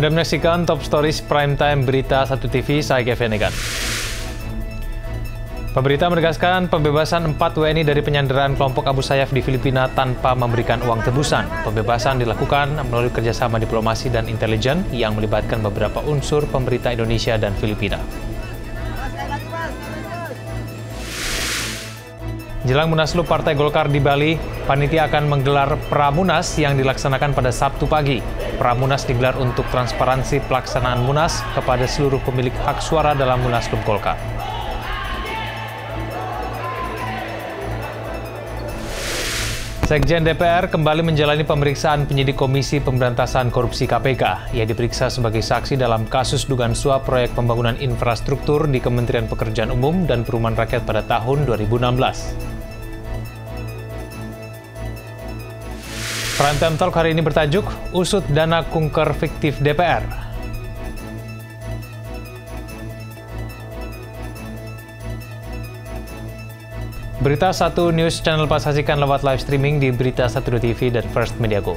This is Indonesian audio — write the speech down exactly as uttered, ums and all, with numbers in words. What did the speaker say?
Anda menyaksikan Top Stories Primetime Berita Satu T V, saya Kevin Egan. Pemerintah menegaskan pembebasan empat W N I dari penyanderaan kelompok Abu Sayyaf di Filipina tanpa memberikan uang tebusan. Pembebasan dilakukan melalui kerjasama diplomasi dan intelijen yang melibatkan beberapa unsur pemerintah Indonesia dan Filipina. Jelang Munaslup Partai Golkar di Bali, panitia akan menggelar Pramunas yang dilaksanakan pada Sabtu pagi. Pramunas digelar untuk transparansi pelaksanaan Munas kepada seluruh pemilik hak suara dalam Munaslup Golkar. Sekjen D P R kembali menjalani pemeriksaan penyidik Komisi Pemberantasan Korupsi K P K. Ia diperiksa sebagai saksi dalam kasus dugaan suap proyek pembangunan infrastruktur di Kementerian Pekerjaan Umum dan Perumahan Rakyat pada tahun dua ribu enam belas. Primetime Talk hari ini bertajuk Usut Dana Kunker Fiktif D P R. Berita Satu News Channel pas saksikan lewat live streaming di Berita Satu T V dan First Mediacom.